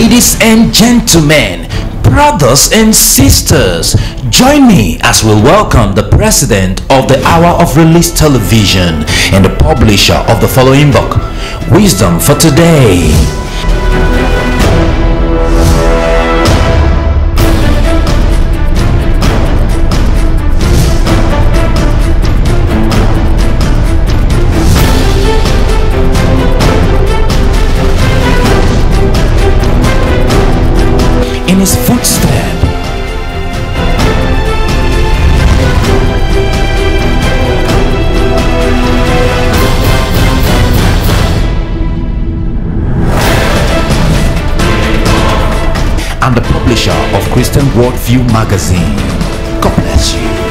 Ladies and gentlemen, brothers and sisters, join me as we welcome the president of the Hour of Release television and the publisher of the following book, Wisdom for Today. In his footstep, I'm the publisher of Christian Worldview magazine. God bless you.